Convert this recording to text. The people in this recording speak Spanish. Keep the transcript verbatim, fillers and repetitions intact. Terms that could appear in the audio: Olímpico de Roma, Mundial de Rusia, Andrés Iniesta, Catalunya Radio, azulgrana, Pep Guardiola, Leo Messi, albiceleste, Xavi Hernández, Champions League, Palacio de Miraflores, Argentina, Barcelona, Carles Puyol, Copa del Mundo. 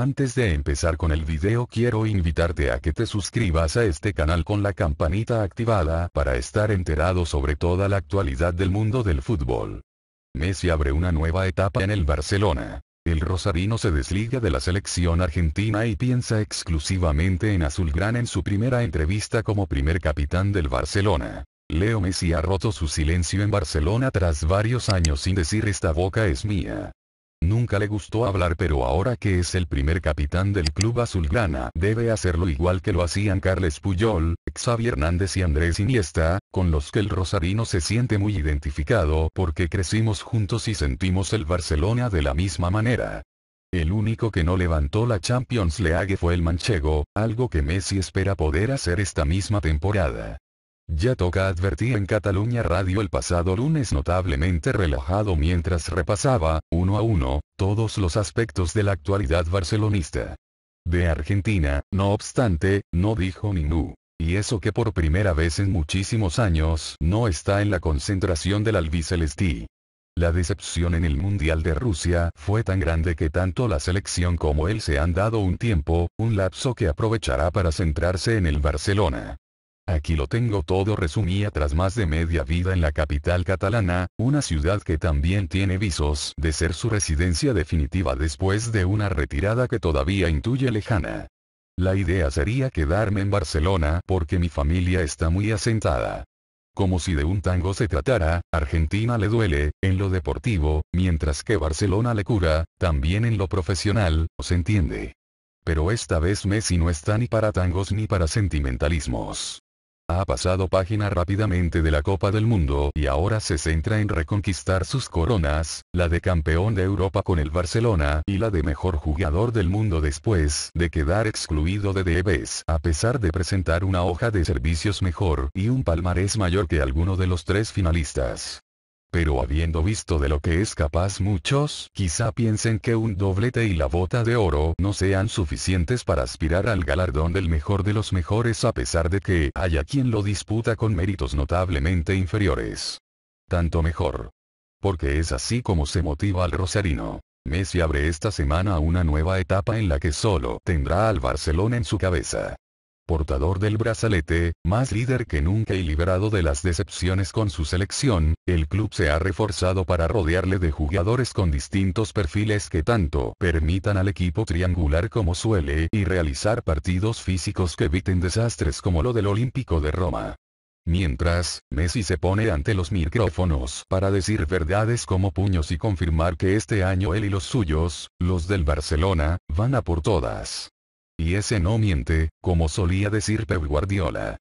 Antes de empezar con el video quiero invitarte a que te suscribas a este canal con la campanita activada para estar enterado sobre toda la actualidad del mundo del fútbol. Messi abre una nueva etapa en el Barcelona. El rosarino se desliga de la selección argentina y piensa exclusivamente en azulgrana en su primera entrevista como primer capitán del Barcelona. Leo Messi ha roto su silencio en Barcelona tras varios años sin decir "esta boca es mía". Nunca le gustó hablar, pero ahora que es el primer capitán del club azulgrana, debe hacerlo igual que lo hacían Carles Puyol, Xavi Hernández y Andrés Iniesta, con los que el rosarino se siente muy identificado porque crecimos juntos y sentimos el Barcelona de la misma manera. El único que no levantó la Champions League fue el manchego, algo que Messi espera poder hacer esta misma temporada. Ya toca, advertir en Catalunya Radio el pasado lunes notablemente relajado mientras repasaba, uno a uno, todos los aspectos de la actualidad barcelonista. De Argentina, no obstante, no dijo ni nu. Y eso que por primera vez en muchísimos años no está en la concentración del albiceleste. La decepción en el Mundial de Rusia fue tan grande que tanto la selección como él se han dado un tiempo, un lapso que aprovechará para centrarse en el Barcelona. Aquí lo tengo todo, resumía tras más de media vida en la capital catalana, una ciudad que también tiene visos de ser su residencia definitiva después de una retirada que todavía intuye lejana. La idea sería quedarme en Barcelona porque mi familia está muy asentada. Como si de un tango se tratara, Argentina le duele, en lo deportivo, mientras que Barcelona le cura, también en lo profesional, se entiende. Pero esta vez Messi no está ni para tangos ni para sentimentalismos. Ha pasado página rápidamente de la Copa del Mundo y ahora se centra en reconquistar sus coronas, la de campeón de Europa con el Barcelona y la de mejor jugador del mundo después de quedar excluido de The Best, a pesar de presentar una hoja de servicios mejor y un palmarés mayor que alguno de los tres finalistas. Pero habiendo visto de lo que es capaz muchos, quizá piensen que un doblete y la bota de oro no sean suficientes para aspirar al galardón del mejor de los mejores, a pesar de que haya quien lo disputa con méritos notablemente inferiores. Tanto mejor. Porque es así como se motiva al rosarino. Messi abre esta semana una nueva etapa en la que solo tendrá al Barcelona en su cabeza. Portador del brazalete, más líder que nunca y liberado de las decepciones con su selección, el club se ha reforzado para rodearle de jugadores con distintos perfiles que tanto permitan al equipo triangular como suele y realizar partidos físicos que eviten desastres como lo del Olímpico de Roma. Mientras, Messi se pone ante los micrófonos para decir verdades como puños y confirmar que este año él y los suyos, los del Barcelona, van a por todas. Y ese no miente, como solía decir Pep Guardiola.